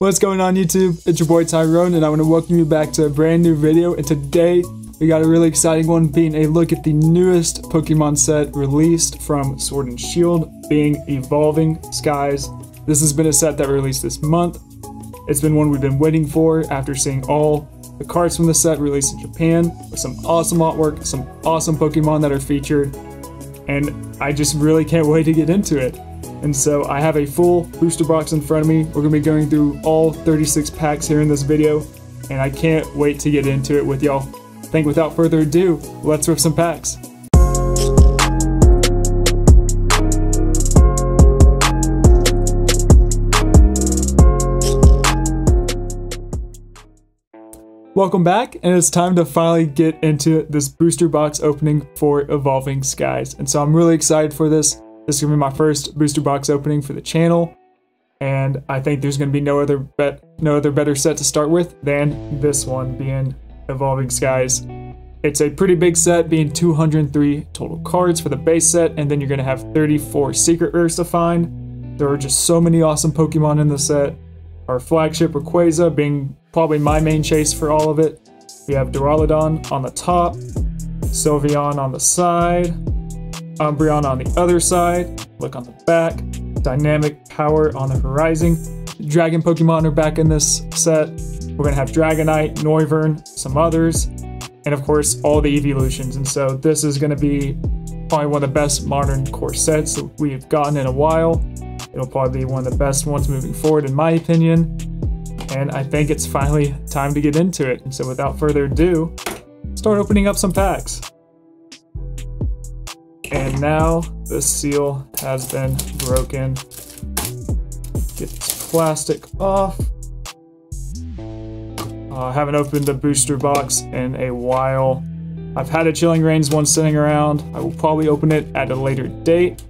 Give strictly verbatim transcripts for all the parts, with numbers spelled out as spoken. What's going on YouTube? It's your boy Tyrone and I want to welcome you back to a brand new video, and today we got a really exciting one, being a look at the newest Pokemon set released from Sword and Shield, being Evolving Skies. This has been a set that released this month. It's been one we've been waiting for after seeing all the cards from the set released in Japan, with some awesome artwork, some awesome Pokemon that are featured, and I just really can't wait to get into it. And so I have a full booster box in front of me. We're going to be going through all thirty-six packs here in this video, and I can't wait to get into it with y'all. I think without further ado, let's rip some packs. Welcome back, and it's time to finally get into this booster box opening for Evolving Skies. And so I'm really excited for this. This is going to be my first booster box opening for the channel, and I think there's going to be no other bet, no other better set to start with than this one, being Evolving Skies. It's a pretty big set, being two hundred three total cards for the base set, and then you're going to have thirty-four Secret Rares to find. There are just so many awesome Pokemon in the set. Our flagship Rayquaza being probably my main chase for all of it. We have Duraludon on the top, Sylveon on the side, Umbreon on the other side, look on the back, Dynamic Power on the horizon. Dragon Pokemon are back in this set. We're going to have Dragonite, Noivern, some others, and of course all the evolutions. And so this is going to be probably one of the best modern core sets that we've gotten in a while. It'll probably be one of the best ones moving forward in my opinion, and I think it's finally time to get into it. And so without further ado, start opening up some packs. And now the seal has been broken. Get this plastic off. I uh, haven't opened a booster box in a while. I've had a Chilling Rains one sitting around. I will probably open it at a later date,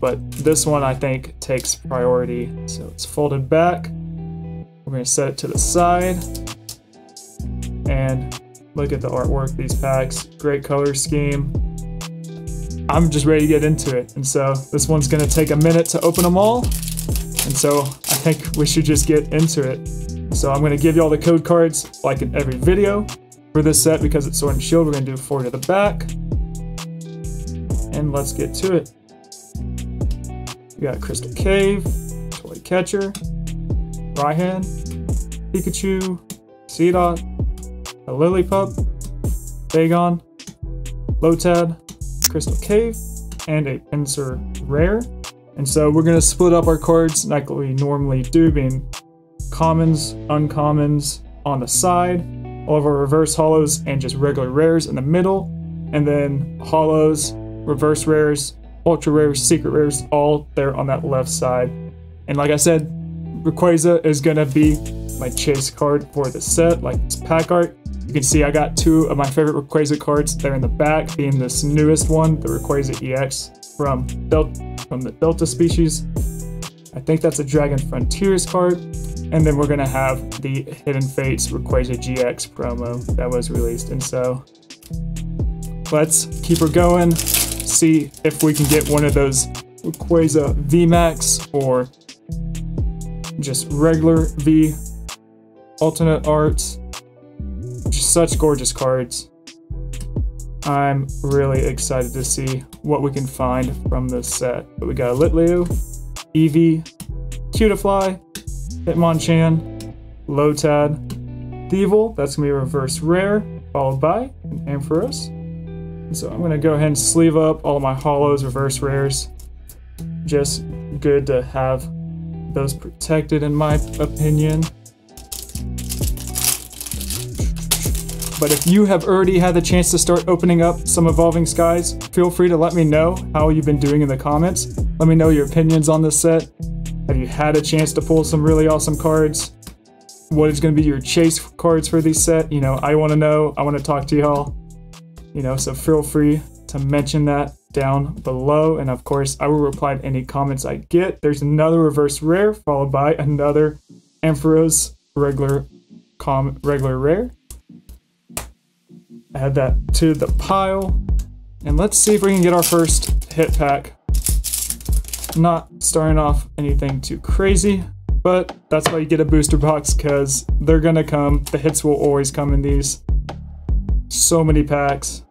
but this one I think takes priority. So it's folded back. We're going to set it to the side. And look at the artwork, these packs. Great color scheme. I'm just ready to get into it, and so this one's going to take a minute to open them all, and so I think we should just get into it. So I'm going to give you all the code cards like in every video for this set, because it's Sword and Shield. We're going to do four to the back, and let's get to it. We got Crystal Cave, Toy Catcher, Raihan, Pikachu, Seedot, a Lilypup, Bagon, Lotad, Crystal Cave, and a Pinsir rare. And so we're going to split up our cards like we normally do, being commons, uncommons on the side, all of our reverse holos and just regular rares in the middle, and then holos, reverse rares, ultra rares, secret rares, all there on that left side. And like I said, Rayquaza is going to be my chase card for the set, like this pack art. You can see I got two of my favorite Rayquaza cards there in the back, being this newest one, the Rayquaza E X from, Del from the Delta species. I think that's a Dragon Frontiers card. And then we're going to have the Hidden Fates Rayquaza G X promo that was released. And so let's keep her going, see if we can get one of those Rayquaza V MAX or just regular V alternate arts. Just such gorgeous cards. I'm really excited to see what we can find from this set. But we got Litleo, Eevee, Cutafly, Hitmonchan, Lotad, Thievul, that's going to be a reverse rare, followed by an Ampharos. And so I'm going to go ahead and sleeve up all of my holos, reverse rares. Just good to have those protected in my opinion. But if you have already had the chance to start opening up some Evolving Skies, feel free to let me know how you've been doing in the comments. Let me know your opinions on this set. Have you had a chance to pull some really awesome cards? What is going to be your chase cards for this set? You know, I want to know. I want to talk to y'all. You know, so feel free to mention that down below. And of course, I will reply to any comments I get. There's another reverse rare, followed by another Ampharos regular, com regular rare. Add that to the pile, and let's see if we can get our first hit pack. Not starting off anything too crazy. But that's why you get a booster box, because they're gonna come. The hits will always come in these. So many packs.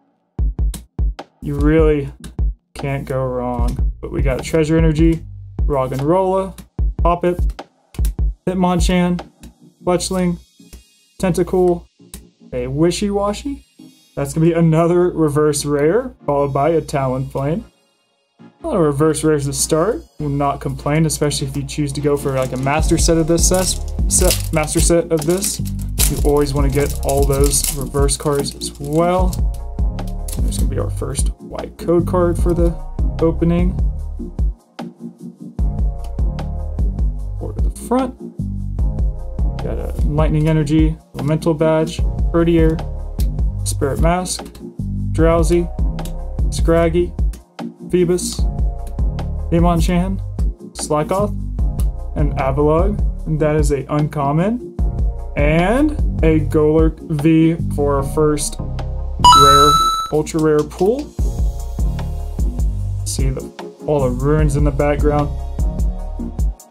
You really can't go wrong. But we got Treasure Energy, Roggenrola, Hoppip, Hitmonchan, Fletchling, Tentacool, a Wishy Washy. That's gonna be another reverse rare, followed by a Talonflame. Well, a reverse rare to start. Will not complain, especially if you choose to go for like a master set of this set. Master set of this, you always want to get all those reverse cards as well. There's gonna be our first white code card for the opening. Or to the front. Got a Lightning Energy, Elemental Badge, Herdier, Spirit Mask, Drowsy, Scraggy, Phoebus, Hitmonchan, Slakoth, and Avalog. And that is a uncommon. And a Golurk V for our first rare, ultra rare pool. See the, all the ruins in the background.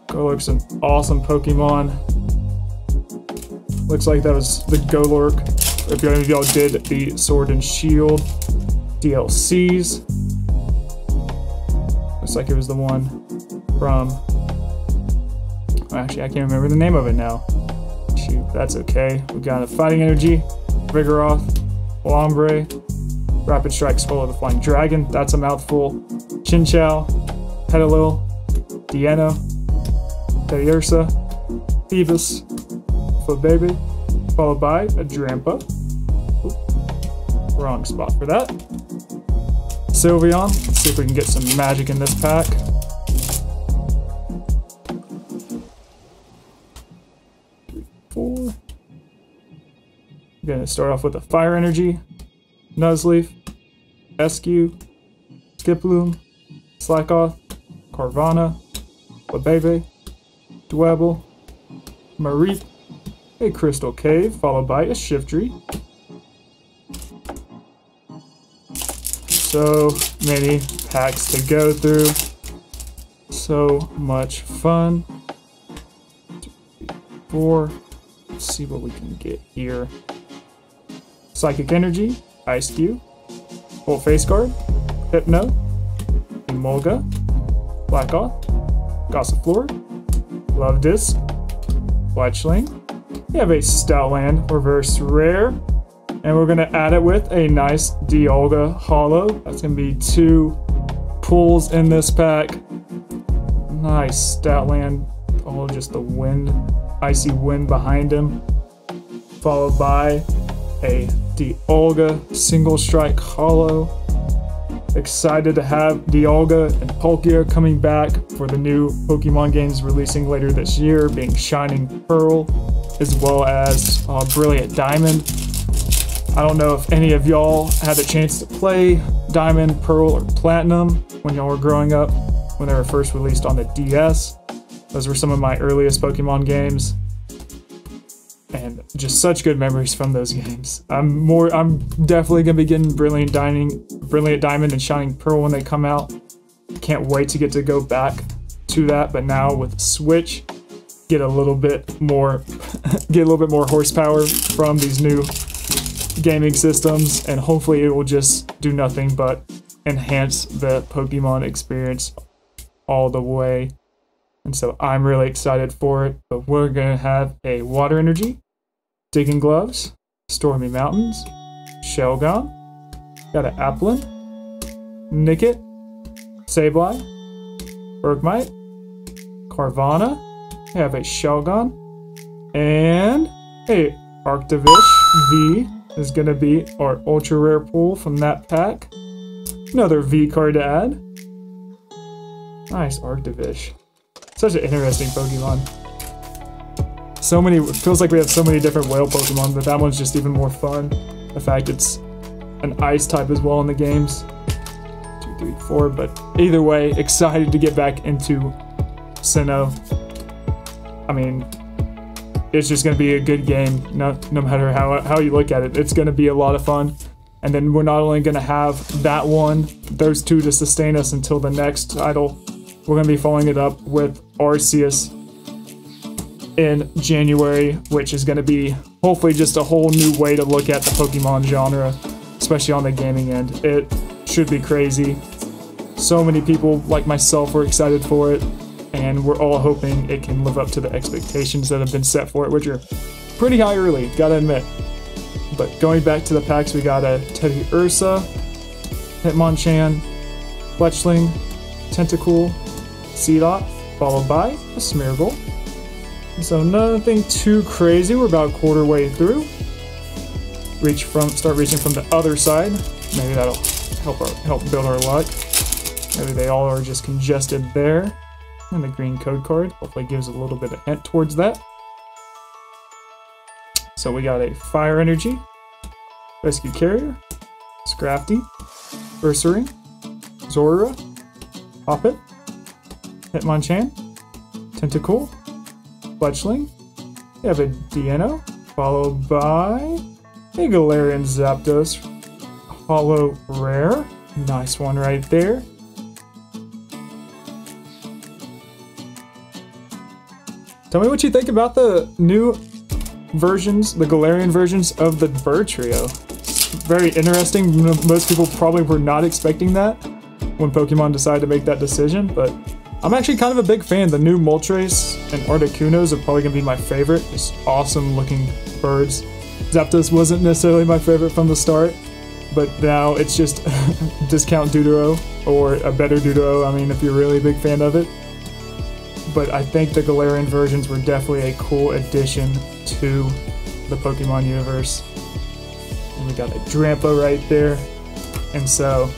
Golurk's an awesome Pokemon. Looks like that was the Golurk. If any of y'all did the Sword and Shield D L Cs. Looks like it was the one from... Actually, I can't remember the name of it now. Shoot, that's okay. We got a Fighting Energy, Vigoroth, Lombre, Rapid Strike, Swallow the Flying Dragon. That's a mouthful. Chinchou, Petilil, Deanna, Teddiursa, Phoebus, Flabébé, followed by a Drampa. Oop, wrong spot for that. Sylveon. Let's see if we can get some magic in this pack. Three, four. I'm gonna start off with a Fire Energy, Nuzleaf, Eskew, Skiploom, Slakoth, Carvanha, Flabébé, Dwebble, Mareep, a Crystal Cave, followed by a Shiftry. So many packs to go through. So much fun. Three, four. Let's see what we can get here. Psychic Energy, Ice Cube, Full Face Guard, Hypno, Emolga, Blackoth, Gossifleur, Luvdisc, Fletchling. We have a Stoutland reverse rare, and we're gonna add it with a nice Dialga Hollow. That's gonna be two pulls in this pack. Nice Stoutland, all oh, just the wind, icy wind behind him, followed by a Dialga Single Strike Hollow. Excited to have Dialga and Palkia coming back for the new Pokemon games releasing later this year, being Shining Pearl, as well as uh, Brilliant Diamond. I don't know if any of y'all had the chance to play Diamond, Pearl, or Platinum when y'all were growing up, when they were first released on the D S. Those were some of my earliest Pokemon games, and just such good memories from those games. I'm more, I'm definitely gonna be getting Brilliant Diamond, Brilliant Diamond, and Shining Pearl when they come out. Can't wait to get to go back to that. But now with Switch, get a little bit more, get a little bit more horsepower from these new gaming systems, and hopefully it will just do nothing but enhance the Pokemon experience all the way. And so I'm really excited for it. But we're gonna have a Water Energy, Digging Gloves, Stormy Mountains, Shelgon, got an Applin, Nickit, Sableye, Bergmite, Carvanha. We have a Shelgon, and a Arctovish V is going to be our ultra rare pool from that pack. Another V card to add. Nice Arctovish. Such an interesting Pokemon. So many, it feels like we have so many different whale Pokemon, but that one's just even more fun. The fact it's an ice type as well in the games. Two, three, four, but either way, excited to get back into Sinnoh. I mean, it's just going to be a good game, no, no matter how, how you look at it. It's going to be a lot of fun. And then we're not only going to have that one, those two to sustain us until the next title. We're going to be following it up with Arceus, in January, which is going to be hopefully just a whole new way to look at the Pokemon genre, especially on the gaming end. It should be crazy. So many people like myself were excited for it, and we're all hoping it can live up to the expectations that have been set for it, which are pretty high early, gotta admit. But going back to the packs, we got a Teddiursa, Hitmonchan, Fletchling, Tentacool, Seedot, followed by a Smeargle. So nothing too crazy. We're about quarter way through. Reach from, start reaching from the other side. Maybe that'll help our, help build our luck. Maybe they all are just congested there. And the green code card hopefully gives a little bit of hint towards that. So we got a Fire Energy, Rescue Carrier, Scrafty, Ursaring, Zorua, Hoppip, Hitmonchan, Tentacool, Fletchling. We have a Deino, followed by a Galarian Zapdos, Holo Rare. Nice one right there. Tell me what you think about the new versions, the Galarian versions of the Bird Trio. Very interesting. Most people probably were not expecting that when Pokemon decided to make that decision, but I'm actually kind of a big fan. The new Moltres and Articuno's are probably going to be my favorite. Just awesome looking birds. Zapdos wasn't necessarily my favorite from the start, but now it's just discount Deutero or a better Deutero, I mean, if you're really a big fan of it. But I think the Galarian versions were definitely a cool addition to the Pokemon universe. And we got a Drampa right there. And so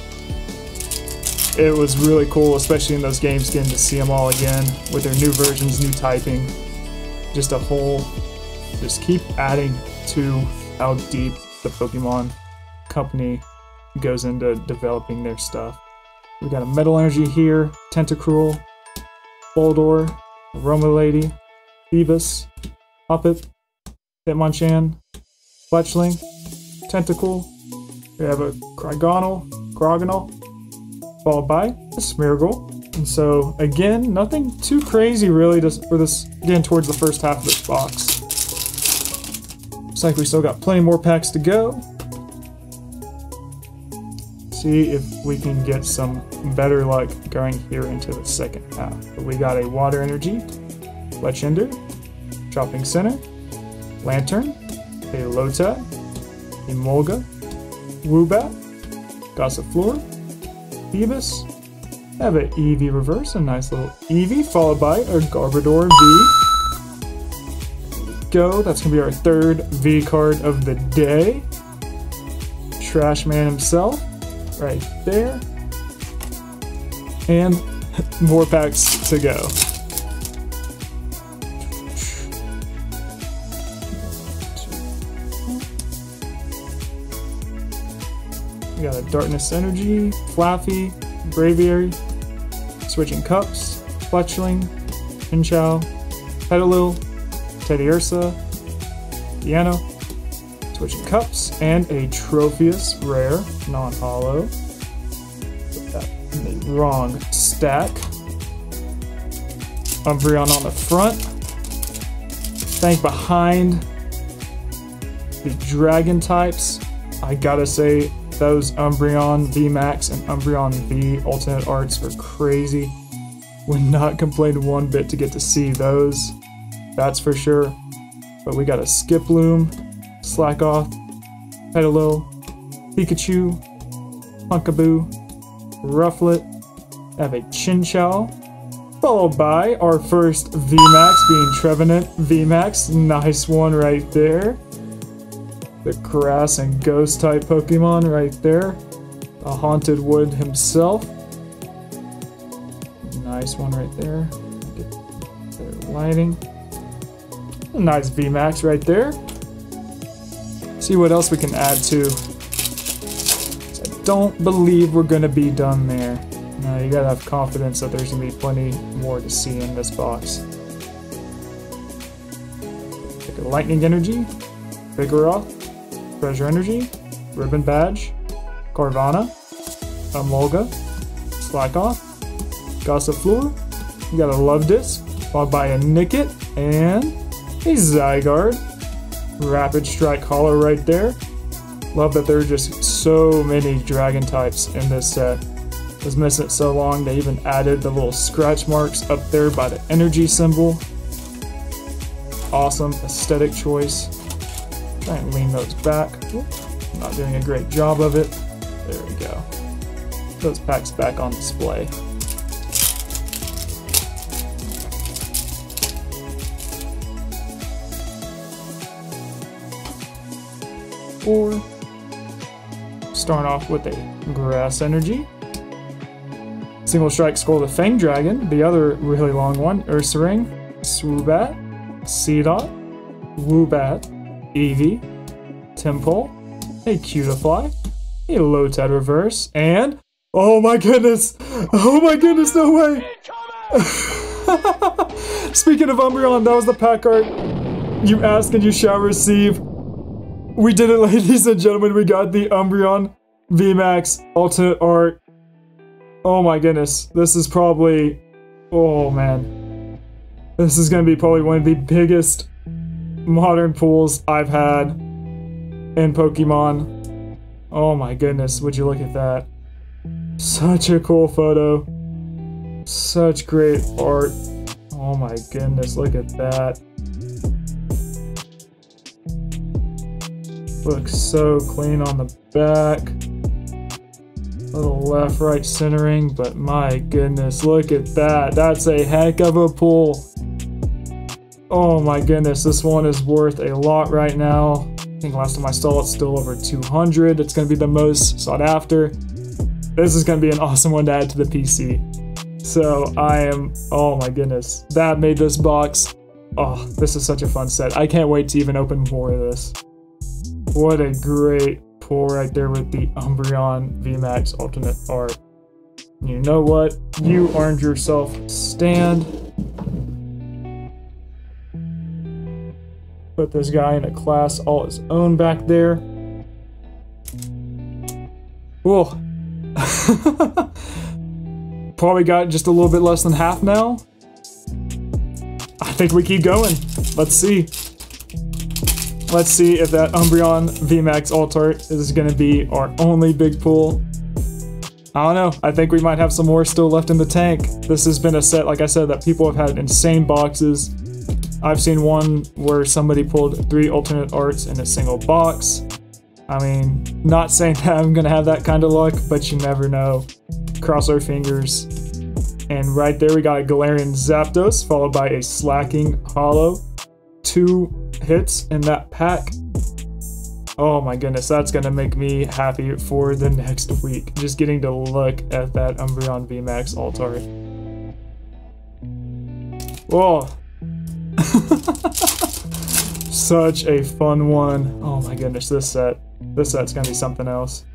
it was really cool, especially in those games, getting to see them all again with their new versions, new typing. Just a whole, just keep adding to how deep the Pokemon company goes into developing their stuff. We got a Metal Energy here, Tentacruel, Boldor, Roma Lady, Phoebus, Hoppip, Hitmonchan, Fletchling, Tentacool. We have a Craigonal, Grogonal, followed by a Smeargle. And so again, nothing too crazy really just for this, again, towards the first half of this box. Looks like we still got plenty more packs to go. See if we can get some better luck going here into the second half. But we got a Water Energy, Lechender, Chopping Center, Lantern, a Lotad, a Emolga, Woobat, Gossifleur, Phoebus. I have an Eevee reverse, a nice little Eevee, followed by a Garbodor V. There we go, that's gonna be our third V card of the day. Trash Man himself, right there. And more packs to go. We got a Darkness Energy, Flaffy, Braviary, Switching Cups, Fletchling, Pinchao, Petilil, Teddiursa, Deino, Switching Cups, and a Tropheus Rare, non-hollow. Put that in the wrong stack. Umbreon on the front. Staying behind the Dragon types. I gotta say, those Umbreon V MAX and Umbreon V alternate arts were crazy. Would not complain one bit to get to see those, that's for sure. But we got a Skiploom, Slakoth, Petilil, Pikachu, Punkaboo, Rufflet. I have a Chinchou, followed by our first V MAX being Trevenant V MAX. Nice one right there. The grass and ghost type Pokemon right there. The Haunted Wood himself. Nice one right there. Get their lighting. A nice V MAX right there. See what else we can add to. I don't believe we're gonna be done there. Now you gotta have confidence that there's gonna be plenty more to see in this box. Like a Lightning Energy, Vigoroth, Treasure Energy, Ribbon Badge, Carvanha, Emolga, Slakoth, Gossifleur. You got a Luvdisc, followed by a Nickit, and Hey Zygarde. Rapid Strike Hollow right there. Love that there are just so many dragon types in this set. I was missing it so long they even added the little scratch marks up there by the energy symbol. Awesome aesthetic choice. Try and lean those back. Oop, not doing a great job of it. There we go. Put those packs back on display. Four. Starting off with a Grass Energy. Single Strike Skull the Fang Dragon, the other really long one, Ursaring, Swoobat, Seedot, Woobat, Eevee, Temple, a Cutiefly, a Lotad Reverse, and oh my goodness! Oh my goodness, no way! Speaking of Umbreon, that was the pack art. You ask and you shall receive. We did it, ladies and gentlemen. We got the Umbreon V MAX alternate art. Oh my goodness. This is probably... Oh man. This is going to be probably one of the biggest modern pulls I've had in Pokemon. Oh my goodness. Would you look at that. Such a cool photo. Such great art. Oh my goodness. Look at that. Looks so clean on the back. Little left right centering, but my goodness, look at that. That's a heck of a pull. Oh my goodness, this one is worth a lot right now. I think last time I saw it, still over two hundred. It's going to be the most sought after. This is going to be an awesome one to add to the P C. So I am, oh my goodness, that made this box. Oh, this is such a fun set. I can't wait to even open more of this. What a great pull right there with the Umbreon V MAX alternate art. You know what? You earned yourself a stand. Put this guy in a class all his own back there. Whoa. Probably got just a little bit less than half now. I think we keep going. Let's see. Let's see if that Umbreon V MAX Altart is going to be our only big pull. I don't know. I think we might have some more still left in the tank. This has been a set, like I said, that people have had insane boxes. I've seen one where somebody pulled three alternate arts in a single box. I mean, not saying that I'm going to have that kind of luck, but you never know. Cross our fingers. And right there we got a Galarian Zapdos, followed by a Slacking Hollow. Two hits in that pack. Oh my goodness, that's gonna make me happy for the next week, just getting to look at that Umbreon V MAX Altart. Whoa. Such a fun one. Oh my goodness, this set this set's gonna be something else.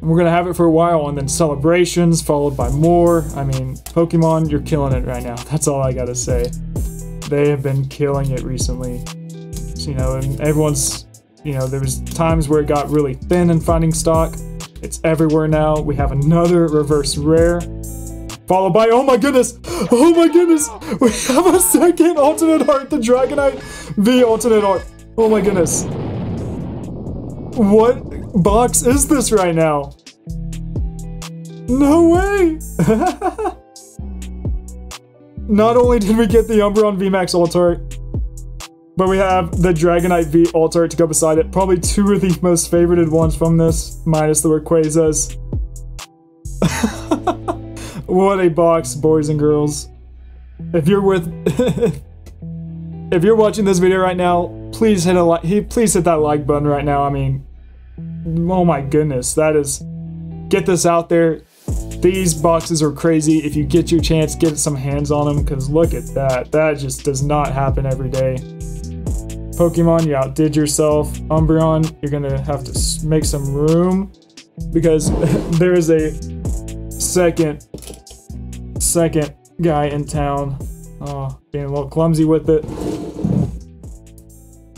We're gonna have it for a while, and then celebrations followed by more. I mean, Pokemon, you're killing it right now. That's all I gotta say. They have been killing it recently, you know, and everyone's, you know, there was times where it got really thin in finding stock. It's everywhere now. We have another reverse rare, followed by, oh my goodness, oh my goodness, we have a second alternate art, the Dragonite V alternate art. Oh my goodness. What box is this right now? No way. Not only did we get the Umbreon V MAX Altart, but we have the Dragonite V Altart to go beside it. Probably two of the most favorited ones from this, minus the Rayquazas. What a box, boys and girls. If you're with, if you're watching this video right now, please hit a like. Please hit that like button right now. I mean, oh my goodness, that is, get this out there. These boxes are crazy. If you get your chance, get some hands on them, because look at that. That just does not happen every day. Pokemon, you outdid yourself. Umbreon, you're going to have to make some room, because there is a second, second guy in town. Oh, being a little clumsy with it.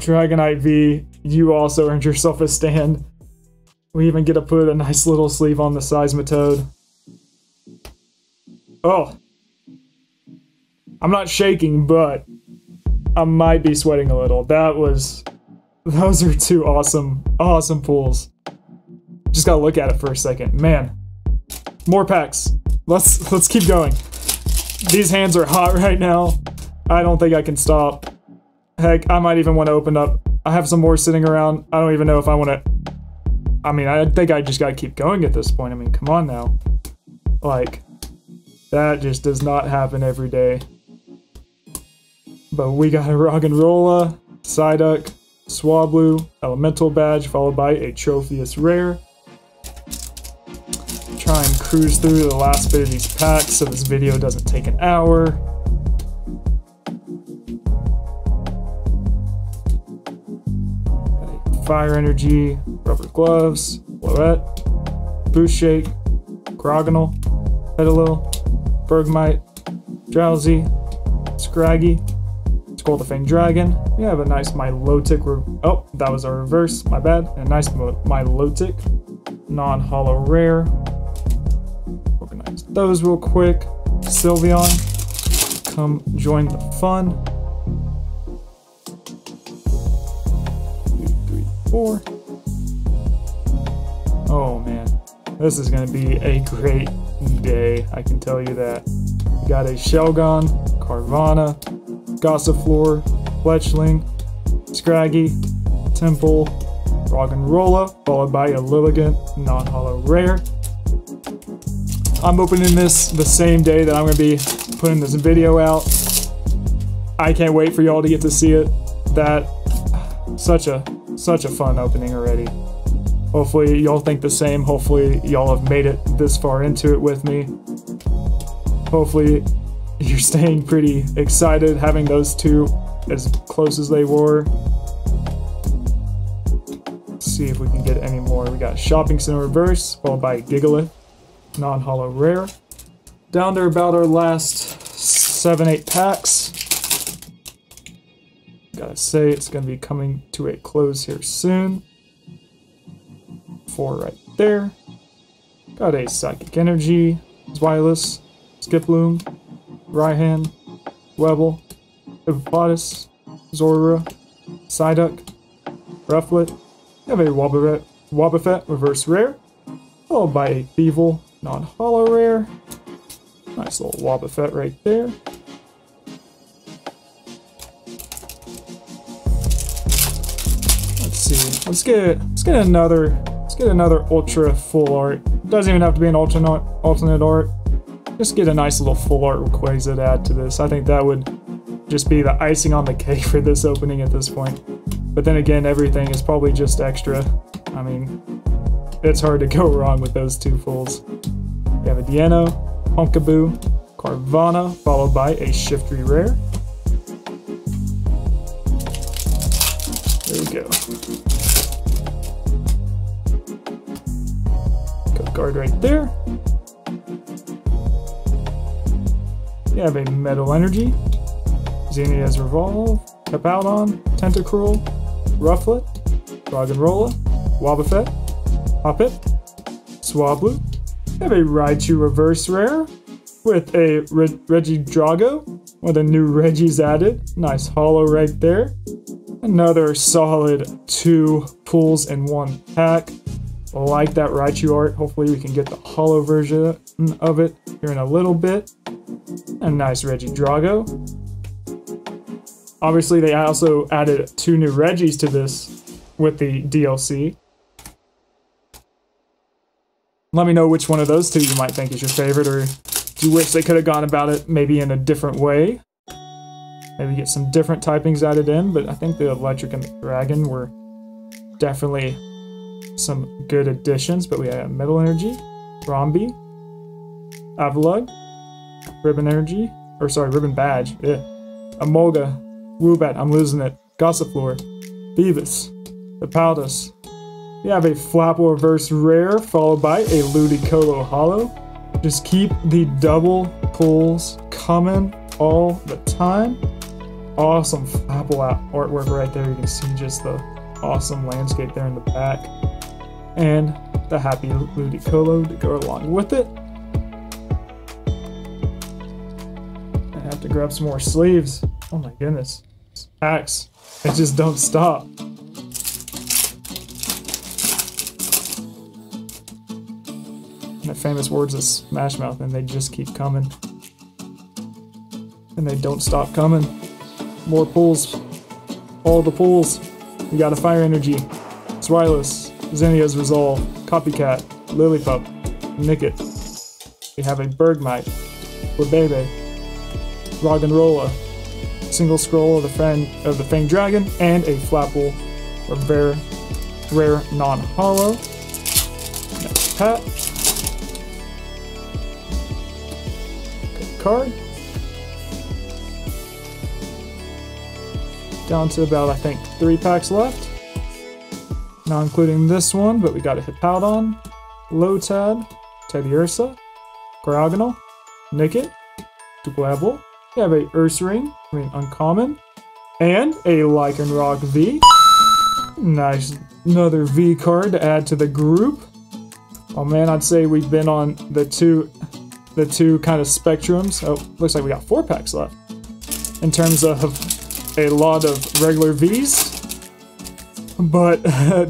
Dragonite V, you also earned yourself a stand. We even get to put a nice little sleeve on the Seismitoad. Oh, I'm not shaking, but I might be sweating a little. That was, those are two awesome, awesome pulls. Just gotta look at it for a second. Man, more packs. Let's, let's keep going. These hands are hot right now. I don't think I can stop. Heck, I might even want to open up. I have some more sitting around. I don't even know if I want to. I mean, I think I just gotta keep going at this point. I mean, come on now. Like, that just does not happen every day. But we got a Roggenrola, Psyduck, Swablu, Elemental Badge, followed by a Tropheus Rare. Try and cruise through the last bit of these packs so this video doesn't take an hour. Fire Energy, Rubber Gloves, Loret, Boost Shake, Grognal, Petilil, Bergmite, Drowsy, Scraggy, Scold the Fang Dragon. We have a nice Milotic. Oh, that was a reverse, my bad. A nice Milotic, non-hollow rare. Organize those real quick. Sylveon, come join the fun. Two, three, four. Oh man, this is gonna be a great day, I can tell you that. We got a Shelgon, Carvanha, Gossifleur, Fletchling, Scraggy, Temple, Roggenrola, followed by a Lilligant non-hollow rare. I'm opening this the same day that I'm going to be putting this video out. I can't wait for y'all to get to see it. That, such a, such a fun opening already. Hopefully y'all think the same. Hopefully y'all have made it this far into it with me. Hopefully you're staying pretty excited, having those two as close as they were. Let's see if we can get any more. We got Shopping Center Reverse, followed by Gigalith, non-hollow rare. Down there about our last seven, eight packs. Gotta say, it's gonna be coming to a close here soon. Four right there. Got a Psychic Energy, Zweilous, Skiploom, Raihan, Dwebble, Hippopotas, Zorua, Psyduck, Rufflet. We have a Wobbuffet, Wobbuffet reverse rare, followed by a Thievul non-hollow rare. Nice little Wobbuffet right there. Let's see. Let's get let's get another let's get another ultra full art. Doesn't even have to be an alternate alternate art. Just get a nice little full art Rayquaza to add to this. I think that would just be the icing on the cake for this opening at this point. But then again, everything is probably just extra. I mean, it's hard to go wrong with those two fulls. We have a Deano, Honkaboo, Carvanha, followed by a Shiftry Rare. There we go. Code Guard right there. We have a Metal Energy, Xenia's Revolve, Hippowdon, Tentacool, Rufflet, Roggenrola, Wobbuffet, Hoppip, Swablu. We have a Raichu Reverse Rare with a Re Regidrago, with a new Reggie's added. Nice holo right there. Another solid two pulls in one pack. Like that Raichu art. Hopefully we can get the holo version of it here in a little bit. A nice Regidrago. Obviously, they also added two new Reggies to this with the D L C. Let me know which one of those two you might think is your favorite, or do you wish they could have gone about it maybe in a different way. Maybe get some different typings added in, but I think the Electric and the Dragon were definitely some good additions. But we had Metal Energy, Bromby, Avalug, Ribbon Energy, or sorry, Ribbon Badge, yeah. Emolga, Woobat, I'm losing it, Gossifleur, Phoebus, Hippowdus. We have a Flapple Reverse Rare, followed by a Ludicolo Hollow. Just keep the double pulls coming all the time. Awesome Flapple artwork right there. You can see just the awesome landscape there in the back. And the happy Ludicolo to go along with it. To grab some more sleeves. Oh my goodness. attacks. They just don't stop. That famous words of Smash Mouth, and they just keep coming. And they don't stop coming. More pulls. All the pulls. We got a Fire Energy, Swylus, Xenia's Resolve, Copycat, Lilypup, Nickit. We have a Bergmite, Flabébé, Roggenrola, Single Scroll of the Fang, of the Fang Dragon, and a Flapple, or Bear, Rare Non-Hollow. Next pack. Good card. Down to about, I think, three packs left. Not including this one, but we got a Hippowdon, Lotad, Teddiursa, Cryogonal, Nickit, Dwebble. We have a Ursaring, I mean Uncommon, and a Lycanroc V. Nice, another V card to add to the group. Oh man, I'd say we've been on the two, the two kind of spectrums. Oh, looks like we got four packs left. In terms of a lot of regular V's, but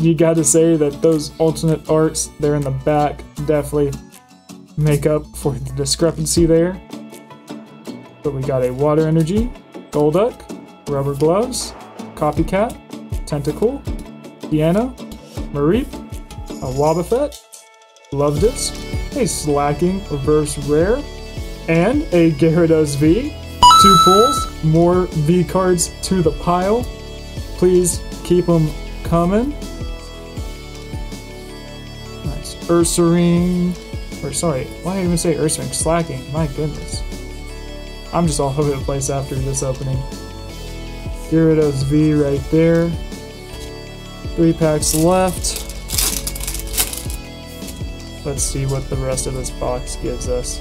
you gotta say that those alternate arts there in the back definitely make up for the discrepancy there. But we got a Water Energy, Golduck, Rubber Gloves, Copycat, Tentacool, Piano, Mareep, a Wobbuffet, Luvdisc, a Slacking Reverse Rare, and a Gyarados V. Two pulls, more V cards to the pile. Please keep them coming. Nice. Ursaring. Or sorry, why did I even say Ursaring? Slacking. My goodness. I'm just all over the place after this opening. Gyarados V right there. Three packs left. Let's see what the rest of this box gives us.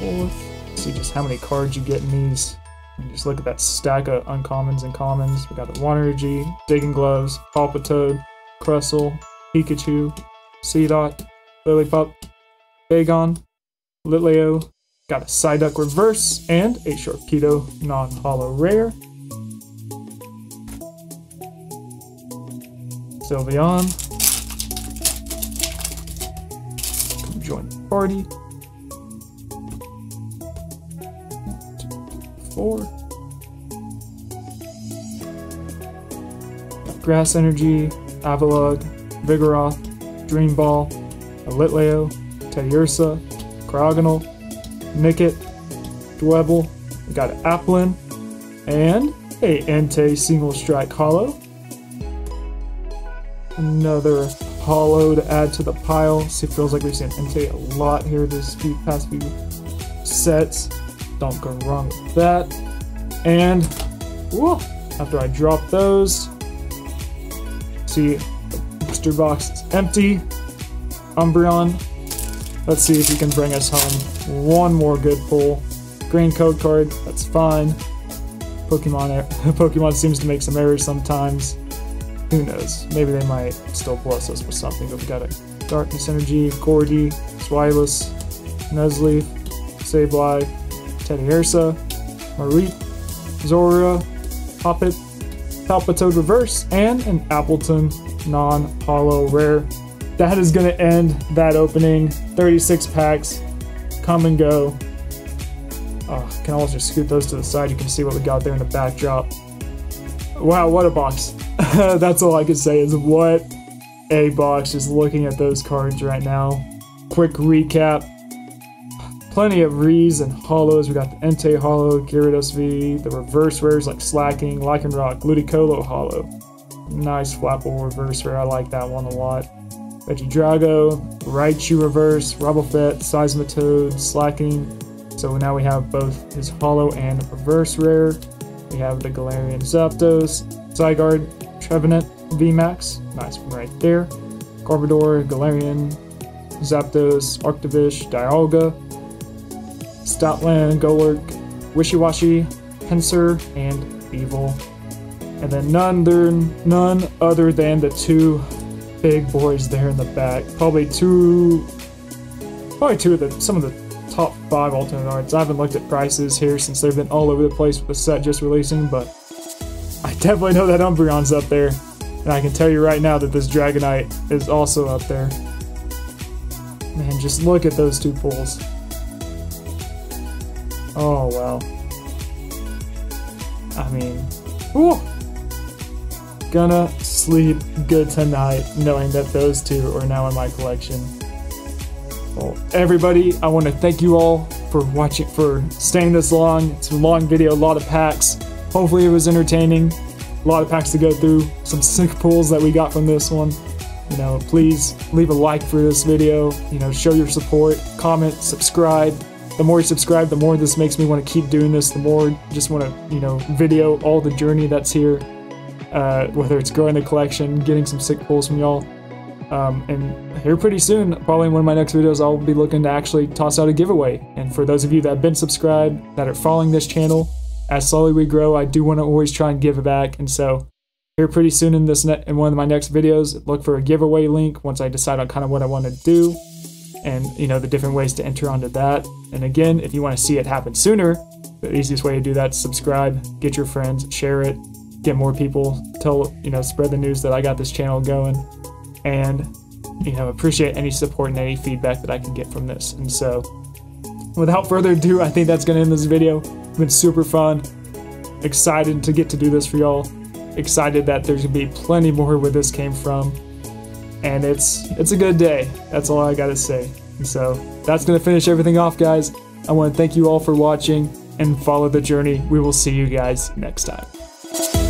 Fourth. See just how many cards you get in these. And just look at that stack of uncommons and commons. We got the Water Energy, Digging Gloves, Palpitoad, Crustle, Pikachu, Seedot, Lilypup, Bagon, Litleo. Got a Psyduck Reverse and a Sharpedo Non-Hollow Rare. Sylveon. Come join the party. Four. Grass Energy, Avalog, Vigoroth, Dream Ball, a Litleo, Teddiursa, Cryogonal, Nickit, Dwebble, we got an Applin, and a Entei Single Strike Hollow. Another Hollow to add to the pile. See, it feels like we've seen Entei a lot here this few, past few sets. Don't go wrong with that. And woo, after I drop those, see the booster box is empty. Umbreon. Let's see if he can bring us home one more good pull. Green code card. That's fine. Pokemon, Pokemon seems to make some errors sometimes. Who knows? Maybe they might still bless us with something. But we got a Darkness Energy, Cordy, Swylus, Nuzleaf, Sableye, Teddiursa, Mareep, Zorua, Hoppet, Palpitoad Reverse, and an Applin Non-Hollow Rare. That is going to end that opening. thirty-six packs, come and go. Oh, can always just scoot those to the side. You can see what we got there in the backdrop. Wow, what a box. That's all I can say is what a box. Just looking at those cards right now. Quick recap. Plenty of Rees and Hollows. We got the Entei Hollow, Gyarados V, the reverse rares like Slacking, Lycanroc, Ludicolo Hollow. Nice Flapple reverse rare, I like that one a lot. Vegidrago, Raichu reverse, Robofet, Seismitoad, Slacking. So now we have both his Hollow and reverse rare. We have the Galarian Zapdos, Zygarde, Trevenant, V MAX. Nice one right there. Garbodor, Galarian, Zapdos, Arctovish, Dialga. Stoutland, Golurk, Wishiwashi, Pinsir, and Thievul. And then none, there, none other than the two big boys there in the back. Probably two, probably two of the, some of the top five alternate arts. I haven't looked at prices here since they've been all over the place with the set just releasing, but I definitely know that Umbreon's up there, and I can tell you right now that this Dragonite is also up there. Man, just look at those two pulls. Oh, well. I mean, ooh! Gonna sleep good tonight knowing that those two are now in my collection. Well, everybody, I want to thank you all for watching, for staying this long. It's a long video, a lot of packs. Hopefully it was entertaining. A lot of packs to go through. Some sick pulls that we got from this one. You know, please leave a like for this video. You know, show your support. Comment, subscribe. The more you subscribe, the more this makes me want to keep doing this. The more I just want to, you know, video all the journey that's here. Uh, whether it's growing the collection, getting some sick pulls from y'all. Um, and here pretty soon, probably in one of my next videos, I'll be looking to actually toss out a giveaway. And for those of you that have been subscribed, that are following this channel, as slowly we grow, I do want to always try and give it back. And so here pretty soon in this ne in one of my next videos, look for a giveaway link once I decide on kind of what I want to do and, you know, the different ways to enter onto that. And again, if you want to see it happen sooner, the easiest way to do that is subscribe, get your friends, share it, get more people, tell, you know, spread the news that I got this channel going, and, you know, appreciate any support and any feedback that I can get from this. And so without further ado, I think that's going to end this video. It's been super fun, excited to get to do this for y'all, excited that there's going to be plenty more where this came from, and it's it's a good day. That's all I got to say. And so that's going to finish everything off, guys. I want to thank you all for watching and follow the journey. We will see you guys next time.